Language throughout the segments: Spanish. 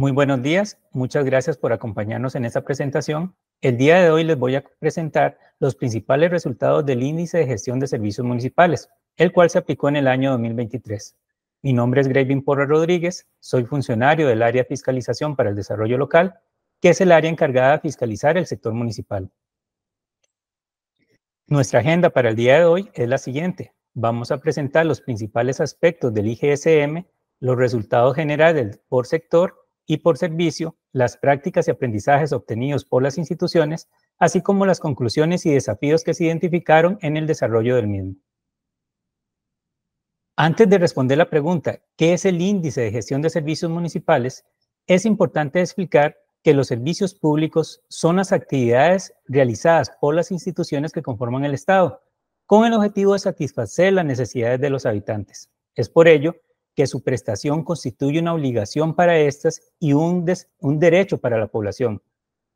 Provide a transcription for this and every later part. Muy buenos días, muchas gracias por acompañarnos en esta presentación. El día de hoy les voy a presentar los principales resultados del Índice de Gestión de Servicios Municipales, el cual se aplicó en el año 2023. Mi nombre es Greivin Porras Rodríguez, soy funcionario del Área de Fiscalización para el Desarrollo Local, que es el área encargada de fiscalizar el sector municipal. Nuestra agenda para el día de hoy es la siguiente. Vamos a presentar los principales aspectos del IGSM, los resultados generales por sector y por servicio, las prácticas y aprendizajes obtenidos por las instituciones, así como las conclusiones y desafíos que se identificaron en el desarrollo del mismo. Antes de responder la pregunta, ¿qué es el Índice de Gestión de Servicios Municipales? Es importante explicar que los servicios públicos son las actividades realizadas por las instituciones que conforman el Estado, con el objetivo de satisfacer las necesidades de los habitantes. Es por ello que su prestación constituye una obligación para estas y un derecho para la población.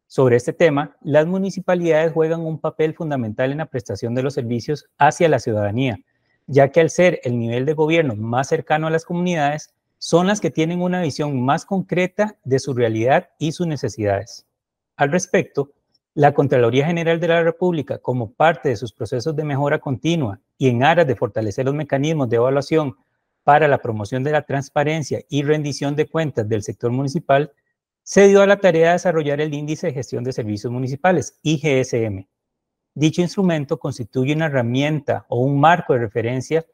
Sobre este tema, las municipalidades juegan un papel fundamental en la prestación de los servicios hacia la ciudadanía, ya que al ser el nivel de gobierno más cercano a las comunidades, son las que tienen una visión más concreta de su realidad y sus necesidades. Al respecto, la Contraloría General de la República, como parte de sus procesos de mejora continua y en aras de fortalecer los mecanismos de evaluación para la promoción de la transparencia y rendición de cuentas del sector municipal, se dio a la tarea de desarrollar el Índice de Gestión de Servicios Municipales, IGSM. Dicho instrumento constituye una herramienta o un marco de referencia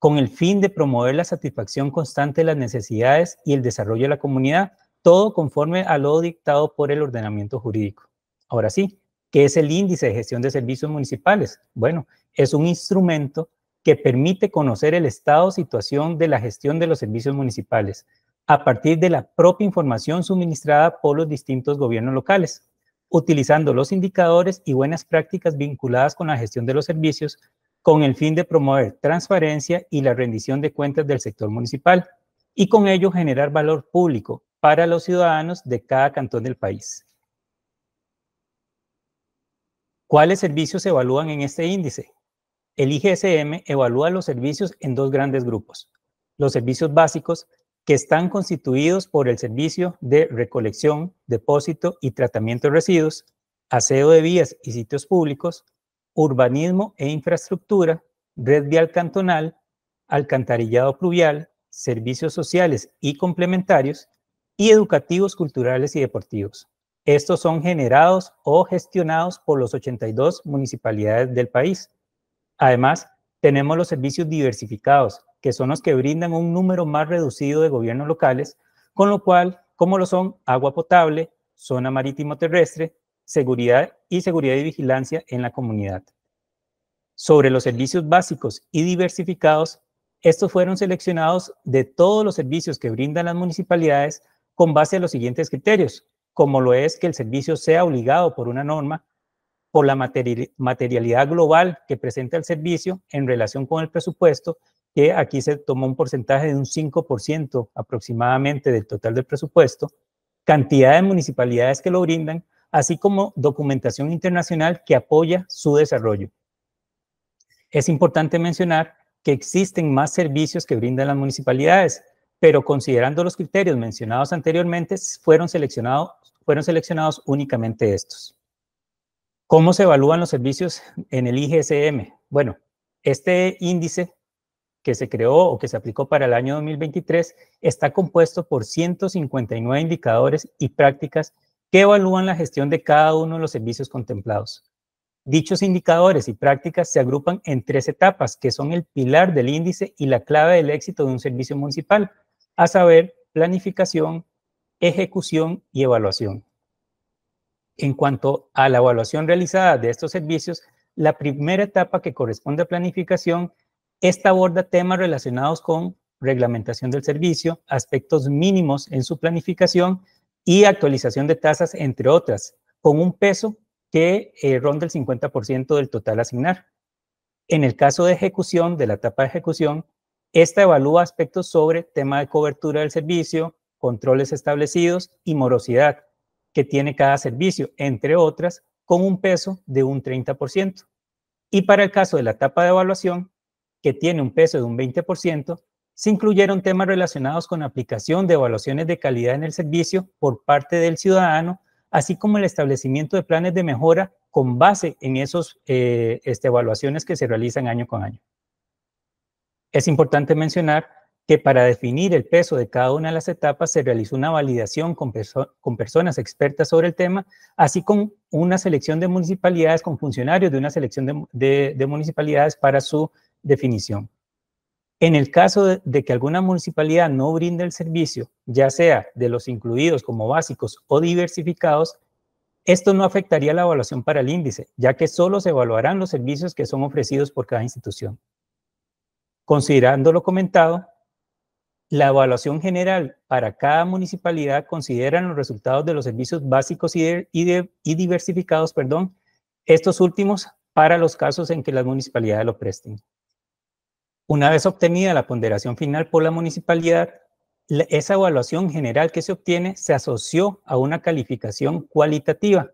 con el fin de promover la satisfacción constante de las necesidades y el desarrollo de la comunidad, todo conforme a lo dictado por el ordenamiento jurídico. Ahora sí, ¿qué es el Índice de Gestión de Servicios Municipales? Bueno, es un instrumento que permite conocer el estado o situación de la gestión de los servicios municipales a partir de la propia información suministrada por los distintos gobiernos locales, utilizando los indicadores y buenas prácticas vinculadas con la gestión de los servicios con el fin de promover transparencia y la rendición de cuentas del sector municipal y con ello generar valor público para los ciudadanos de cada cantón del país. ¿Cuáles servicios se evalúan en este índice? El IGSM evalúa los servicios en dos grandes grupos. Los servicios básicos, que están constituidos por el servicio de recolección, depósito y tratamiento de residuos, aseo de vías y sitios públicos, urbanismo e infraestructura, red vial cantonal, alcantarillado pluvial, servicios sociales y complementarios, y educativos, culturales y deportivos. Estos son generados o gestionados por las 82 municipalidades del país. Además, tenemos los servicios diversificados, que son los que brindan un número más reducido de gobiernos locales, con lo cual, como lo son agua potable, zona marítimo terrestre, seguridad y vigilancia en la comunidad. Sobre los servicios básicos y diversificados, estos fueron seleccionados de todos los servicios que brindan las municipalidades con base a los siguientes criterios, como lo es que el servicio sea obligado por una norma, por la materialidad global que presenta el servicio en relación con el presupuesto, que aquí se tomó un porcentaje de un 5% aproximadamente del total del presupuesto, cantidad de municipalidades que lo brindan, así como documentación internacional que apoya su desarrollo. Es importante mencionar que existen más servicios que brindan las municipalidades, pero considerando los criterios mencionados anteriormente, fueron seleccionados únicamente estos. ¿Cómo se evalúan los servicios en el IGSM? Bueno, este índice que se creó o que se aplicó para el año 2023 está compuesto por 159 indicadores y prácticas que evalúan la gestión de cada uno de los servicios contemplados. Dichos indicadores y prácticas se agrupan en tres etapas, que son el pilar del índice y la clave del éxito de un servicio municipal, a saber, planificación, ejecución y evaluación. En cuanto a la evaluación realizada de estos servicios, la primera etapa, que corresponde a planificación, esta aborda temas relacionados con reglamentación del servicio, aspectos mínimos en su planificación y actualización de tasas, entre otras, con un peso que ronda el 50% del total a asignar. En el caso de ejecución, de la etapa de ejecución, esta evalúa aspectos sobre tema de cobertura del servicio, controles establecidos y morosidad que tiene cada servicio, entre otras, con un peso de un 30%. Y para el caso de la etapa de evaluación, que tiene un peso de un 20%, se incluyeron temas relacionados con la aplicación de evaluaciones de calidad en el servicio por parte del ciudadano, así como el establecimiento de planes de mejora con base en esas evaluaciones que se realizan año con año. Es importante mencionar que para definir el peso de cada una de las etapas se realizó una validación con personas expertas sobre el tema, así como una selección de municipalidades, con funcionarios de una selección de municipalidades para su definición. En el caso de que alguna municipalidad no brinde el servicio, ya sea de los incluidos como básicos o diversificados, esto no afectaría la evaluación para el índice, ya que solo se evaluarán los servicios que son ofrecidos por cada institución. Considerando lo comentado, la evaluación general para cada municipalidad considera los resultados de los servicios básicos y diversificados, estos últimos para los casos en que las municipalidades lo presten. Una vez obtenida la ponderación final por la municipalidad, esa evaluación general que se obtiene se asoció a una calificación cualitativa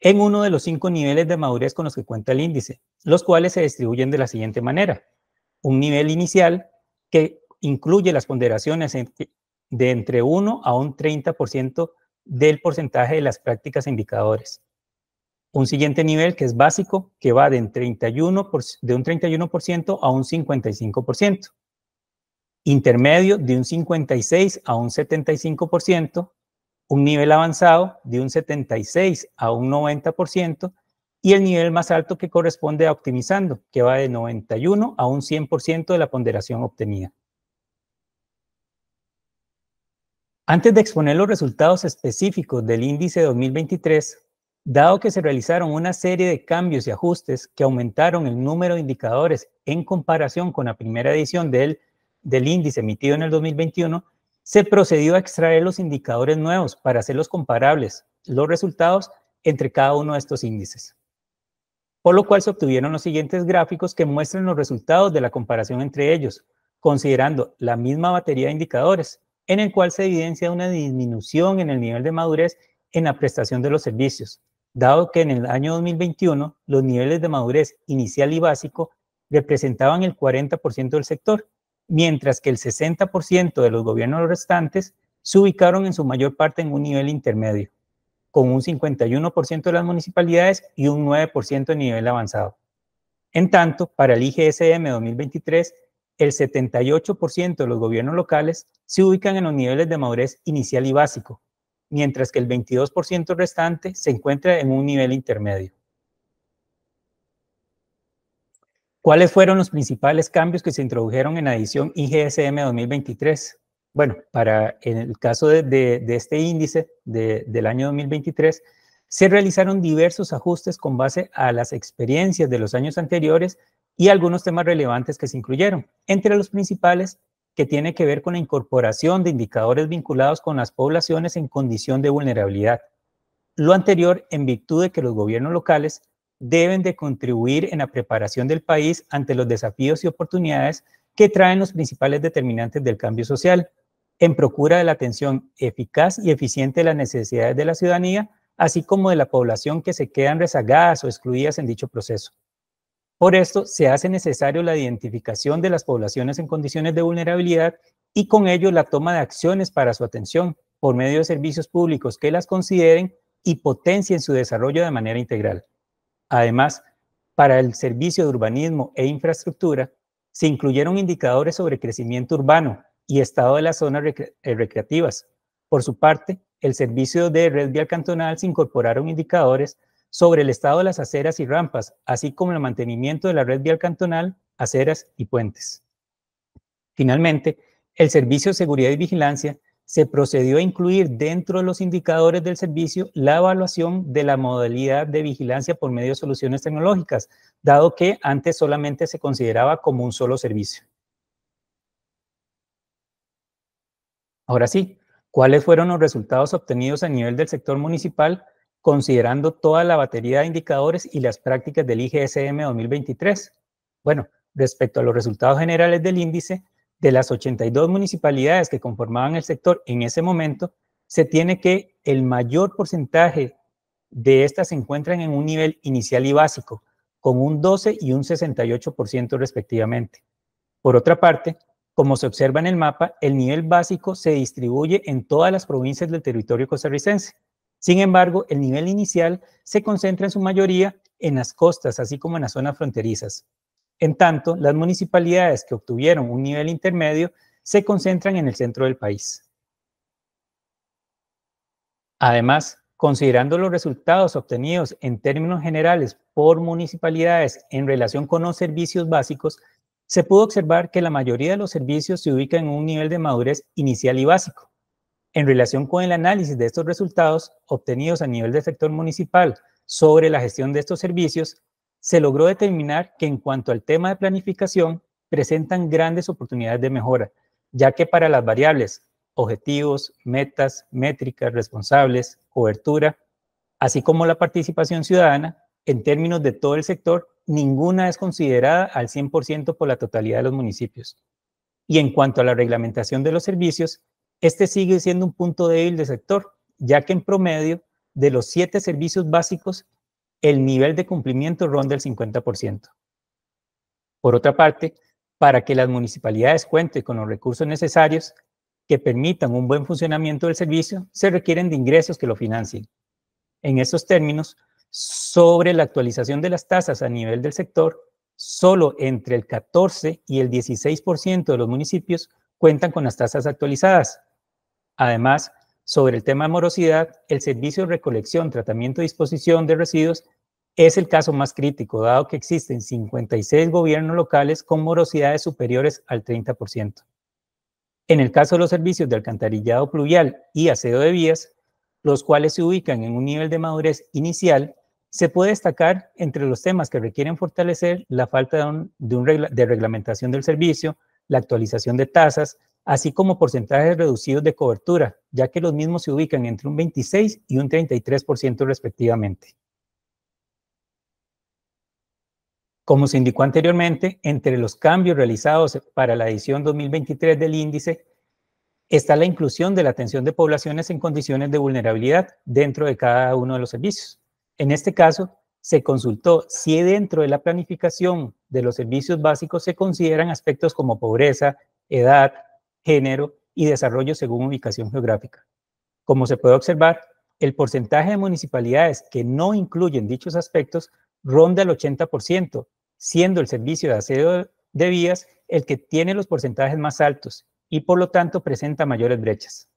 en uno de los 5 niveles de madurez con los que cuenta el índice, los cuales se distribuyen de la siguiente manera. Un nivel inicial que incluye las ponderaciones de entre 1 a un 30% del porcentaje de las prácticas e indicadores. Un siguiente nivel que es básico, que va de un 31% a un 55%. Intermedio de un 56% a un 75%. Un nivel avanzado de un 76% a un 90%. Y el nivel más alto que corresponde a optimizando, que va de 91% a un 100% de la ponderación obtenida. Antes de exponer los resultados específicos del índice 2023, dado que se realizaron una serie de cambios y ajustes que aumentaron el número de indicadores en comparación con la primera edición del índice emitido en el 2021, se procedió a extraer los indicadores nuevos para hacerlos comparables, los resultados entre cada uno de estos índices. Por lo cual se obtuvieron los siguientes gráficos que muestran los resultados de la comparación entre ellos, considerando la misma batería de indicadores, en el cual se evidencia una disminución en el nivel de madurez en la prestación de los servicios, dado que en el año 2021 los niveles de madurez inicial y básico representaban el 40% del sector, mientras que el 60% de los gobiernos restantes se ubicaron en su mayor parte en un nivel intermedio, con un 51% de las municipalidades y un 9% de nivel avanzado. En tanto, para el IGSM 2023, el 78% de los gobiernos locales se ubican en los niveles de madurez inicial y básico, mientras que el 22% restante se encuentra en un nivel intermedio. ¿Cuáles fueron los principales cambios que se introdujeron en la edición IGSM 2023? Bueno, en el caso de este índice del año 2023, se realizaron diversos ajustes con base a las experiencias de los años anteriores y algunos temas relevantes que se incluyeron, entre los principales que tiene que ver con la incorporación de indicadores vinculados con las poblaciones en condición de vulnerabilidad. Lo anterior en virtud de que los gobiernos locales deben de contribuir en la preparación del país ante los desafíos y oportunidades que traen los principales determinantes del cambio social, en procura de la atención eficaz y eficiente de las necesidades de la ciudadanía, así como de la población que se quedan rezagadas o excluidas en dicho proceso. Por esto, se hace necesario la identificación de las poblaciones en condiciones de vulnerabilidad y con ello la toma de acciones para su atención por medio de servicios públicos que las consideren y potencien su desarrollo de manera integral. Además, para el servicio de urbanismo e infraestructura, se incluyeron indicadores sobre crecimiento urbano y estado de las zonas recreativas. Por su parte, el servicio de red vial cantonal se incorporaron indicadores sobre el estado de las aceras y rampas, así como el mantenimiento de la red vial cantonal, aceras y puentes. Finalmente, el Servicio de Seguridad y Vigilancia se procedió a incluir dentro de los indicadores del servicio la evaluación de la modalidad de vigilancia por medio de soluciones tecnológicas, dado que antes solamente se consideraba como un solo servicio. Ahora sí, ¿cuáles fueron los resultados obtenidos a nivel del sector municipal, considerando toda la batería de indicadores y las prácticas del IGSM 2023. Bueno, respecto a los resultados generales del índice, de las 82 municipalidades que conformaban el sector en ese momento, se tiene que el mayor porcentaje de estas se encuentran en un nivel inicial y básico, con un 12 y un 68% respectivamente. Por otra parte, Como se observa en el mapa, el nivel básico se distribuye en todas las provincias del territorio costarricense. Sin embargo, el nivel inicial se concentra en su mayoría en las costas, así como en las zonas fronterizas. En tanto, las municipalidades que obtuvieron un nivel intermedio se concentran en el centro del país. Además, considerando los resultados obtenidos en términos generales por municipalidades en relación con los servicios básicos, se pudo observar que la mayoría de los servicios se ubican en un nivel de madurez inicial y básico. En relación con el análisis de estos resultados obtenidos a nivel del sector municipal sobre la gestión de estos servicios, se logró determinar que en cuanto al tema de planificación, presentan grandes oportunidades de mejora, ya que para las variables objetivos, metas, métricas, responsables, cobertura, así como la participación ciudadana, en términos de todo el sector, ninguna es considerada al 100% por la totalidad de los municipios. Y en cuanto a la reglamentación de los servicios, este sigue siendo un punto débil del sector, ya que en promedio de los 7 servicios básicos, el nivel de cumplimiento ronda el 50%. Por otra parte, para que las municipalidades cuenten con los recursos necesarios que permitan un buen funcionamiento del servicio, se requieren de ingresos que lo financien. En esos términos, sobre la actualización de las tasas a nivel del sector, solo entre el 14 y el 16% de los municipios cuentan con las tasas actualizadas. Además, sobre el tema de morosidad, el servicio de recolección, tratamiento y disposición de residuos es el caso más crítico, dado que existen 56 gobiernos locales con morosidades superiores al 30%. En el caso de los servicios de alcantarillado pluvial y aseo de vías, los cuales se ubican en un nivel de madurez inicial, se puede destacar entre los temas que requieren fortalecer la falta de reglamentación del servicio, la actualización de tasas, así como porcentajes reducidos de cobertura, ya que los mismos se ubican entre un 26 y un 33% respectivamente. Como se indicó anteriormente, entre los cambios realizados para la edición 2023 del índice, está la inclusión de la atención de poblaciones en condiciones de vulnerabilidad dentro de cada uno de los servicios. En este caso, se consultó si dentro de la planificación de los servicios básicos se consideran aspectos como pobreza, edad, género y desarrollo según ubicación geográfica. Como se puede observar, el porcentaje de municipalidades que no incluyen dichos aspectos ronda el 80%, siendo el servicio de aseo de vías el que tiene los porcentajes más altos y por lo tanto presenta mayores brechas.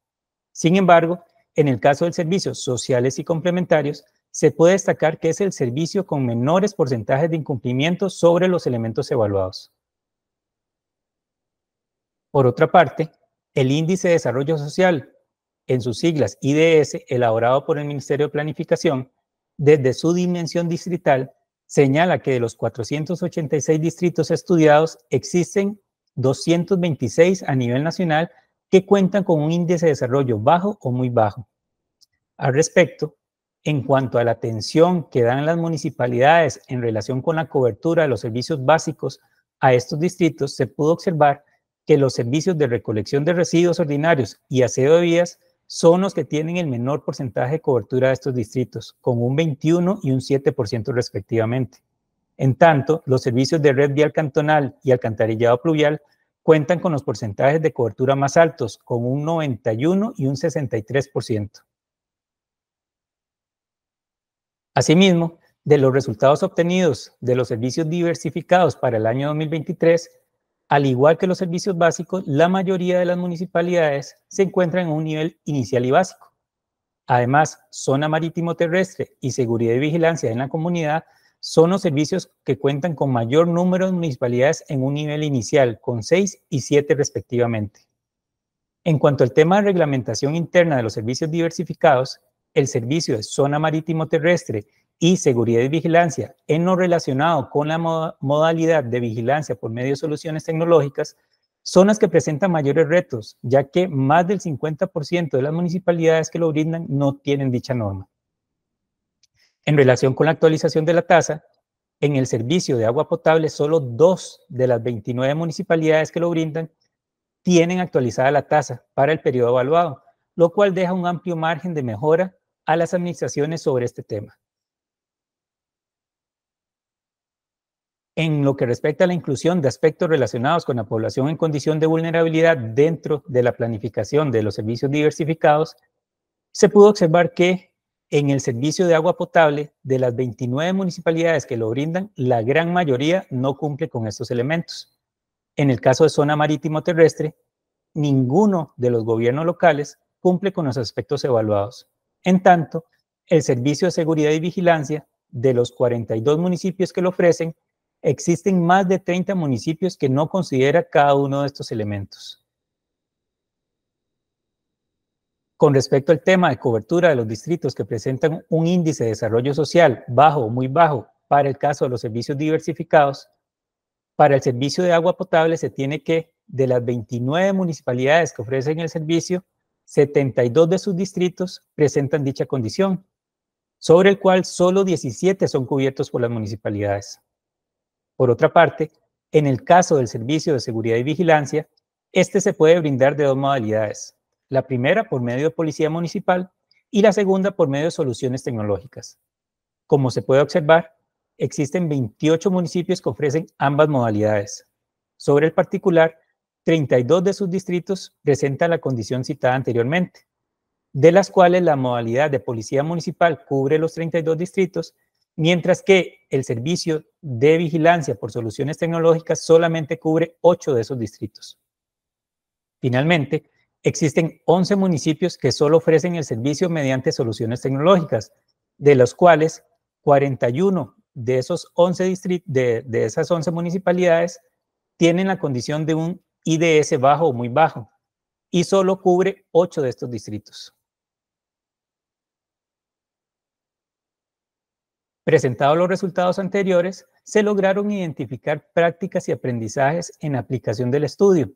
Sin embargo, en el caso de servicios sociales y complementarios, se puede destacar que es el servicio con menores porcentajes de incumplimiento sobre los elementos evaluados. Por otra parte, el Índice de Desarrollo Social, en sus siglas IDS, elaborado por el Ministerio de Planificación, desde su dimensión distrital, señala que de los 486 distritos estudiados existen 226 a nivel nacional que cuentan con un índice de desarrollo bajo o muy bajo. Al respecto, en cuanto a la atención que dan las municipalidades en relación con la cobertura de los servicios básicos a estos distritos, se pudo observar que los servicios de recolección de residuos ordinarios y aseo de vías son los que tienen el menor porcentaje de cobertura de estos distritos, con un 21 y un 7% respectivamente. En tanto, los servicios de red vial cantonal y alcantarillado pluvial cuentan con los porcentajes de cobertura más altos, con un 91 y un 63%. Asimismo, de los resultados obtenidos de los servicios diversificados para el año 2023, al igual que los servicios básicos, la mayoría de las municipalidades se encuentran en un nivel inicial y básico. Además, zona marítimo terrestre y seguridad y vigilancia en la comunidad son los servicios que cuentan con mayor número de municipalidades en un nivel inicial, con 6 y 7 respectivamente. En cuanto al tema de reglamentación interna de los servicios diversificados, el servicio de zona marítimo terrestre y seguridad y vigilancia, en lo relacionado con la modalidad de vigilancia por medio de soluciones tecnológicas, son las que presentan mayores retos, ya que más del 50% de las municipalidades que lo brindan no tienen dicha norma. En relación con la actualización de la tasa, en el servicio de agua potable, solo 2 de las 29 municipalidades que lo brindan tienen actualizada la tasa para el periodo evaluado, lo cual deja un amplio margen de mejora a las administraciones sobre este tema. en lo que respecta a la inclusión de aspectos relacionados con la población en condición de vulnerabilidad dentro de la planificación de los servicios diversificados, se pudo observar que en el servicio de agua potable, de las 29 municipalidades que lo brindan, la gran mayoría no cumple con estos elementos. En el caso de zona marítimo terrestre, ninguno de los gobiernos locales cumple con los aspectos evaluados. En tanto, el servicio de seguridad y vigilancia, de los 42 municipios que lo ofrecen, existen más de 30 municipios que no considera cada uno de estos elementos. Con respecto al tema de cobertura de los distritos que presentan un índice de desarrollo social bajo o muy bajo para el caso de los servicios diversificados, para el servicio de agua potable se tiene que, de las 29 municipalidades que ofrecen el servicio, 72 de sus distritos presentan dicha condición, sobre el cual solo 17 son cubiertos por las municipalidades. Por otra parte, en el caso del servicio de seguridad y vigilancia, este se puede brindar de dos modalidades. La primera por medio de policía municipal y la segunda por medio de soluciones tecnológicas. Como se puede observar, existen 28 municipios que ofrecen ambas modalidades. Sobre el particular, 32 de sus distritos presentan la condición citada anteriormente, de las cuales la modalidad de policía municipal cubre los 32 distritos, mientras que el servicio de vigilancia por soluciones tecnológicas solamente cubre 8 de esos distritos. Finalmente, existen 11 municipios que solo ofrecen el servicio mediante soluciones tecnológicas, de los cuales 41 de esos 11 municipalidades tienen la condición de un IDS bajo o muy bajo, y solo cubre 8 de estos distritos. Presentados los resultados anteriores, se lograron identificar prácticas y aprendizajes en la aplicación del estudio.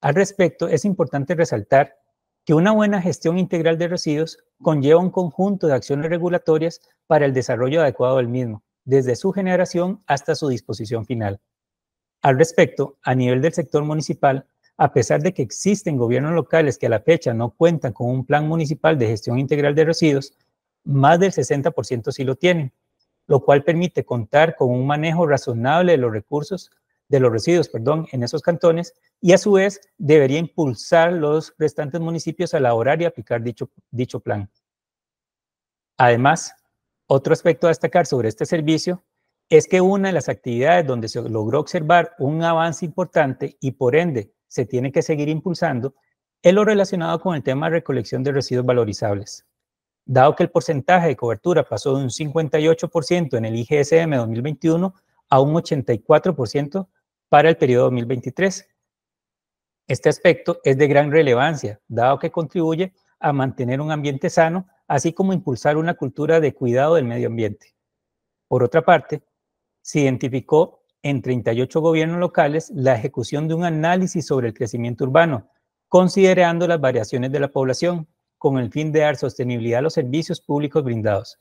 Al respecto, es importante resaltar que una buena gestión integral de residuos conlleva un conjunto de acciones regulatorias para el desarrollo adecuado del mismo, desde su generación hasta su disposición final. Al respecto, a nivel del sector municipal, a pesar de que existen gobiernos locales que a la fecha no cuentan con un plan municipal de gestión integral de residuos, más del 60% sí lo tienen, lo cual permite contar con un manejo razonable de los residuos, en esos cantones, y a su vez debería impulsar los restantes municipios a elaborar y aplicar dicho plan. Además, otro aspecto a destacar sobre este servicio es que una de las actividades donde se logró observar un avance importante y por ende se tiene que seguir impulsando es lo relacionado con el tema de recolección de residuos valorizables. Dado que el porcentaje de cobertura pasó de un 58% en el IGSM 2021 a un 84% para el periodo 2023. Este aspecto es de gran relevancia, dado que contribuye a mantener un ambiente sano, así como impulsar una cultura de cuidado del medio ambiente. Por otra parte, se identificó en 38 gobiernos locales la ejecución de un análisis sobre el crecimiento urbano, considerando las variaciones de la población, con el fin de dar sostenibilidad a los servicios públicos brindados.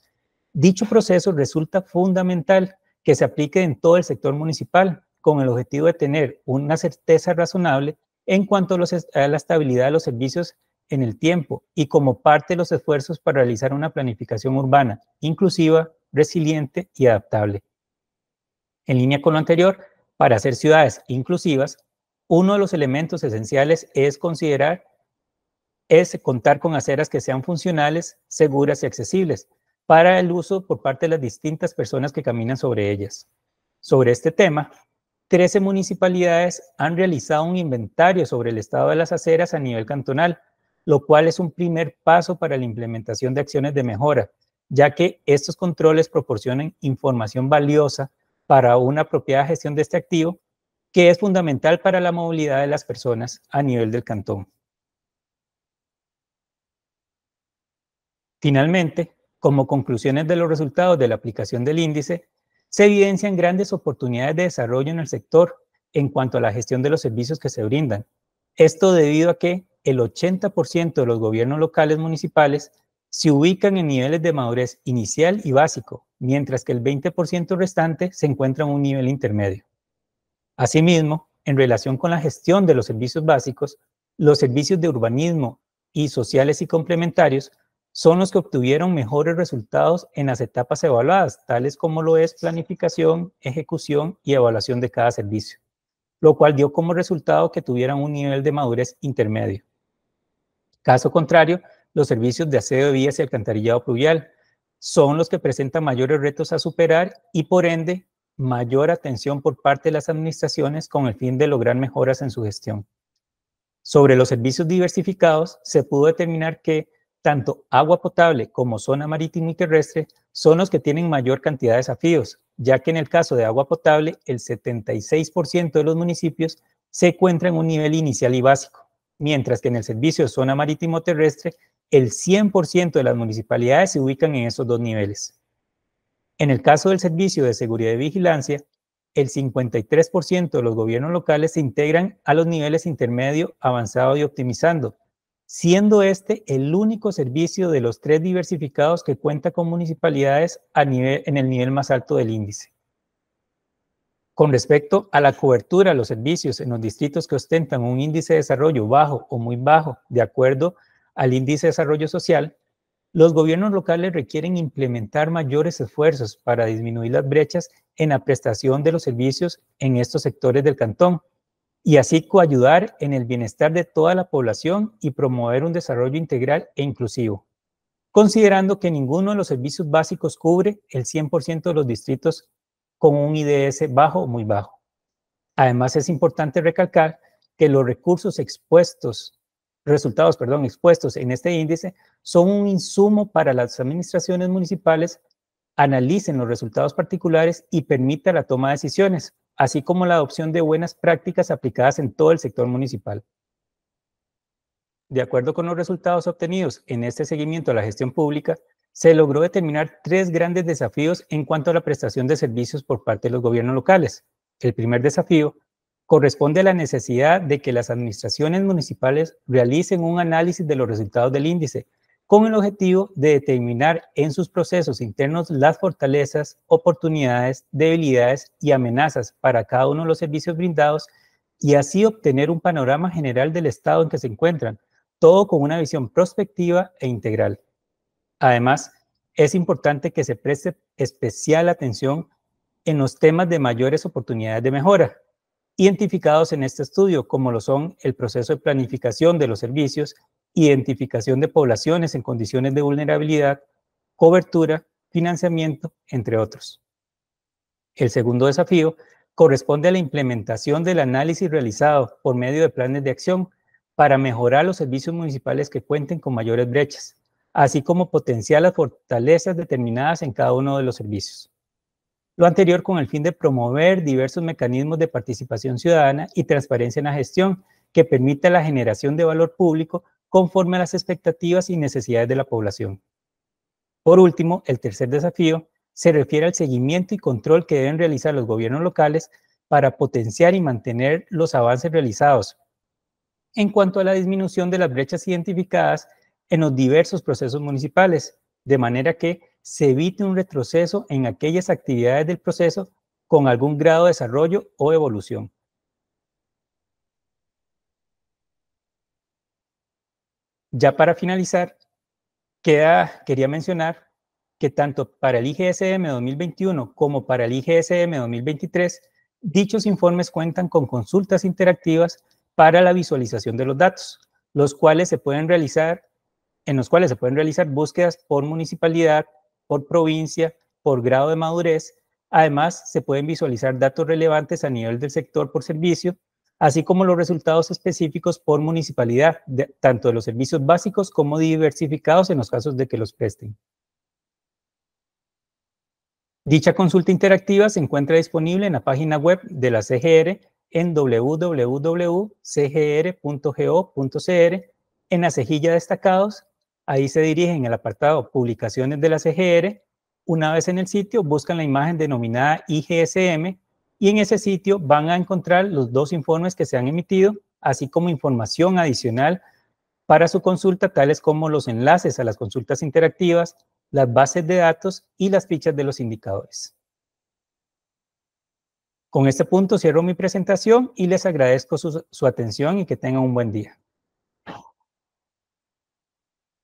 Dicho proceso resulta fundamental que se aplique en todo el sector municipal, con el objetivo de tener una certeza razonable en cuanto a la estabilidad de los servicios en el tiempo y como parte de los esfuerzos para realizar una planificación urbana inclusiva, resiliente y adaptable. En línea con lo anterior, para hacer ciudades inclusivas, uno de los elementos esenciales es contar con aceras que sean funcionales, seguras y accesibles para el uso por parte de las distintas personas que caminan sobre ellas. Sobre este tema, 13 municipalidades han realizado un inventario sobre el estado de las aceras a nivel cantonal, lo cual es un primer paso para la implementación de acciones de mejora, ya que estos controles proporcionan información valiosa para una apropiada gestión de este activo, que es fundamental para la movilidad de las personas a nivel del cantón. Finalmente, como conclusiones de los resultados de la aplicación del índice, se evidencian grandes oportunidades de desarrollo en el sector en cuanto a la gestión de los servicios que se brindan. Esto debido a que el 80% de los gobiernos locales municipales se ubican en niveles de madurez inicial y básico, mientras que el 20% restante se encuentra en un nivel intermedio. Asimismo, en relación con la gestión de los servicios básicos, los servicios de urbanismo y sociales y complementarios son los que obtuvieron mejores resultados en las etapas evaluadas, tales como lo es planificación, ejecución y evaluación de cada servicio, lo cual dio como resultado que tuvieran un nivel de madurez intermedio. Caso contrario, los servicios de aseo de vías y alcantarillado pluvial son los que presentan mayores retos a superar y, por ende, mayor atención por parte de las administraciones con el fin de lograr mejoras en su gestión. Sobre los servicios diversificados, se pudo determinar que tanto agua potable como zona marítima y terrestre son los que tienen mayor cantidad de desafíos, ya que en el caso de agua potable, el 76% de los municipios se encuentra en un nivel inicial y básico, mientras que en el servicio de zona marítima terrestre, el 100% de las municipalidades se ubican en esos dos niveles. En el caso del servicio de seguridad y vigilancia, el 53% de los gobiernos locales se integran a los niveles intermedio, avanzado y optimizando, siendo este el único servicio de los tres diversificados que cuenta con municipalidades en el nivel más alto del índice. Con respecto a la cobertura de los servicios en los distritos que ostentan un índice de desarrollo bajo o muy bajo, de acuerdo al índice de desarrollo social, los gobiernos locales requieren implementar mayores esfuerzos para disminuir las brechas en la prestación de los servicios en estos sectores del cantón, y así coayudar en el bienestar de toda la población y promover un desarrollo integral e inclusivo, considerando que ninguno de los servicios básicos cubre el 100% de los distritos con un IDS bajo o muy bajo. Además, es importante recalcar que los resultados expuestos en este índice son un insumo para las administraciones municipales, analicen los resultados particulares y permita la toma de decisiones, así como la adopción de buenas prácticas aplicadas en todo el sector municipal. De acuerdo con los resultados obtenidos en este seguimiento a la gestión pública, se logró determinar tres grandes desafíos en cuanto a la prestación de servicios por parte de los gobiernos locales. El primer desafío corresponde a la necesidad de que las administraciones municipales realicen un análisis de los resultados del índice, con el objetivo de determinar en sus procesos internos las fortalezas, oportunidades, debilidades y amenazas para cada uno de los servicios brindados y así obtener un panorama general del estado en que se encuentran, todo con una visión prospectiva e integral. Además, es importante que se preste especial atención en los temas de mayores oportunidades de mejora, identificados en este estudio, como lo son el proceso de planificación de los servicios, identificación de poblaciones en condiciones de vulnerabilidad, cobertura, financiamiento, entre otros. El segundo desafío corresponde a la implementación del análisis realizado por medio de planes de acción para mejorar los servicios municipales que cuenten con mayores brechas, así como potenciar las fortalezas determinadas en cada uno de los servicios. Lo anterior con el fin de promover diversos mecanismos de participación ciudadana y transparencia en la gestión que permita la generación de valor público conforme a las expectativas y necesidades de la población. Por último, el tercer desafío se refiere al seguimiento y control que deben realizar los gobiernos locales para potenciar y mantener los avances realizados en cuanto a la disminución de las brechas identificadas en los diversos procesos municipales, de manera que se evite un retroceso en aquellas actividades del proceso con algún grado de desarrollo o evolución. Ya para finalizar, quería mencionar que tanto para el IGSM 2021 como para el IGSM 2023, dichos informes cuentan con consultas interactivas para la visualización de los datos, en los cuales se pueden realizar búsquedas por municipalidad, por provincia, por grado de madurez. Además, se pueden visualizar datos relevantes a nivel del sector por servicio, así como los resultados específicos por municipalidad, tanto de los servicios básicos como diversificados en los casos de que los presten. Dicha consulta interactiva se encuentra disponible en la página web de la CGR en www.cgr.go.cr, en la cejilla destacados. Ahí se dirigen al apartado Publicaciones de la CGR. Una vez en el sitio, buscan la imagen denominada IGSM, y en ese sitio van a encontrar los dos informes que se han emitido, así como información adicional para su consulta, tales como los enlaces a las consultas interactivas, las bases de datos y las fichas de los indicadores. Con este punto cierro mi presentación y les agradezco su atención y que tengan un buen día.